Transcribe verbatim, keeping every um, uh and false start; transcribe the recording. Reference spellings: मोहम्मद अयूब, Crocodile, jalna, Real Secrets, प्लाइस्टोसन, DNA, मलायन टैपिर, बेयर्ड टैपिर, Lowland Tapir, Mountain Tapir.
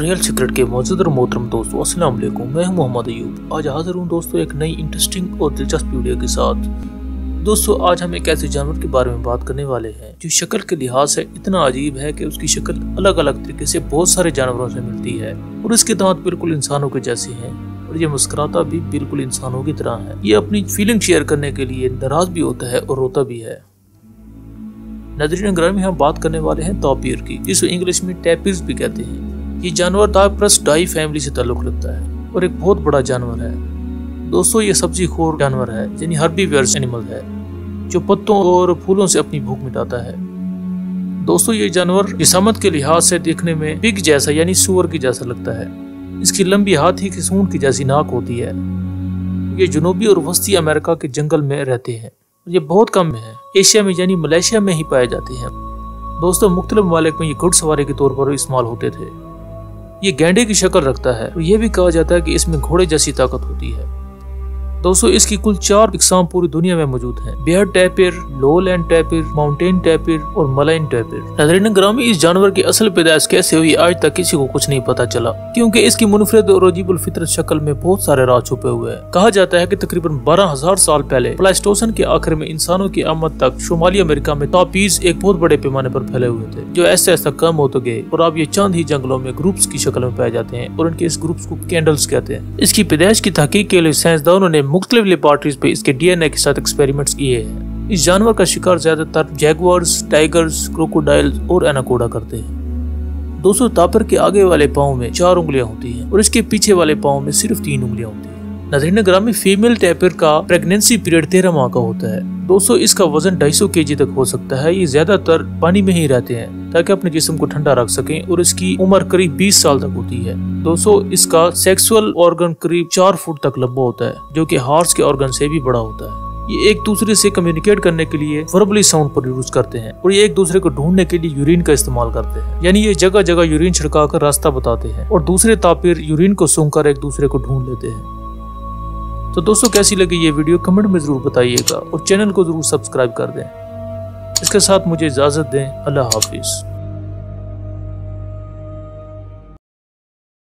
Real secret के मौजूद मोहतरम दोस्तों, अस्सलाम वालेकुम। मैं हूं मोहम्मद अयूब। आज हाजिर हूं दोस्तों एक नई इंटरेस्टिंग और दिलचस्प वीडियो के साथ। दोस्तों आज हम एक ऐसे जानवर के बारे में बात करने वाले हैं जो शक्ल के लिहाज से इतना अजीब है कि उसकी शक्ल अलग अलग तरीके से बहुत सारे जानवरों से मिलती है और इसके दांत बिल्कुल इंसानों के जैसे हैं और ये मुस्कुराता भी बिल्कुल इंसानों की तरह है। ये अपनी फीलिंग शेयर करने के लिए नाराज भी होता है और रोता भी है। नाज़रीन ग्रामी में हम बात करने वाले हैं तापिर की, जिसको इंग्लिश में टैपिर्स भी कहते हैं। ये जानवर डाइप्लसडाई फैमिली से ताल्लुक रखता है और एक बहुत बड़ा जानवर है। दोस्तों ये सब्जीखोर जानवर है, यानी हर्बीवर्स एनिमल है, जो पत्तों और फूलों से अपनी भूख मिटाता है। दोस्तों ये जानवर जिसामत के लिहाज से देखने में बिग जैसा यानी सूअर की जैसा लगता है। इसकी लंबी हाथी की सूंड की जैसी नाक होती है। ये जनूबी और वस्ती अमेरिका के जंगल में रहते हैं। ये बहुत कम है एशिया में यानी मलेशिया में ही पाए जाते हैं। दोस्तों मुख्तलिफ ममालिक में ये घुड़सवारी के तौर पर इस्तेमाल होते थे। ये गैंडे की शक्ल रखता है और यह भी कहा जाता है कि इसमें घोड़े जैसी ताकत होती है। दोस्तों इसकी कुल चार अक़साम पूरी दुनिया में मौजूद हैं: बेयर्ड टैपिर, lowland tapir, mountain tapir और मलायन टैपिर। नाज़रीन ग्रामी, इस जानवर की असल पैदाइश कैसे हुई आज तक किसी को कुछ नहीं पता चला, क्योंकि इसकी मुनफरद और अजीबुल फितरत शक्ल में बहुत सारे राज छुपे हुए हैं। कहा जाता है कि तकरीबन बारह हजार साल पहले प्लाइस्टोसन के आखिर में इंसानों की आमद तक शुमाली अमेरिका में तापीज एक बहुत बड़े पैमाने पर फैले हुए थे, जो ऐसे ऐसा कम होते गए और अब ये चंद ही जंगलों में ग्रुप्स की शक्ल में पाए जाते हैं और इनके इस ग्रुप्स को कैंडल्स कहते हैं। इसकी पैदाइश की तहकीक के लिए साइंसदानों ने मुख्तलिफ लेबोरेटरीज पे इसके डीएनए के साथ एक्सपेरिमेंट्स किए हैं। इस जानवर का शिकार ज्यादातर जैगुआर्स, टाइगर्स, क्रोकोडाइल्स और एनाकोडा करते हैं। दोस्तों तापर के आगे वाले पाँव में चार उंगलियां होती हैं और इसके पीछे वाले पाँव में सिर्फ तीन उंगलियां होती हैं। नाज़रीन ग्रामी, फीमेल टैपिर का प्रेगनेंसी पीरियड तेरह माह का होता है। दोस्तों इसका वजन ढाई सौ के जी तक हो सकता है। ये ज्यादातर पानी में ही रहते हैं ताकि अपने जिस्म को ठंडा रख सकें और इसकी उम्र करीब बीस साल तक होती है। दोस्तों इसका सेक्सुअल ऑर्गन करीब चार फुट तक लंबा होता है, जो कि हॉर्स के ऑर्गन से भी बड़ा होता है। ये एक दूसरे से कम्युनिकेट करने के लिए वर्बली साउंड प्रोड्यूस करते हैं और ये एक दूसरे को ढूंढने के लिए यूरिन का इस्तेमाल करते हैं, यानी ये जगह जगह यूरिन छिड़का कर रास्ता बताते हैं और दूसरे तापिर यूरिन को सूंघकर एक दूसरे को ढूंढ लेते हैं। तो दोस्तों कैसी लगी ये वीडियो कमेंट में जरूर बताइएगा और चैनल को जरूर सब्सक्राइब कर दें। इसके साथ मुझे इजाजत दें। अल्लाह हाफिज।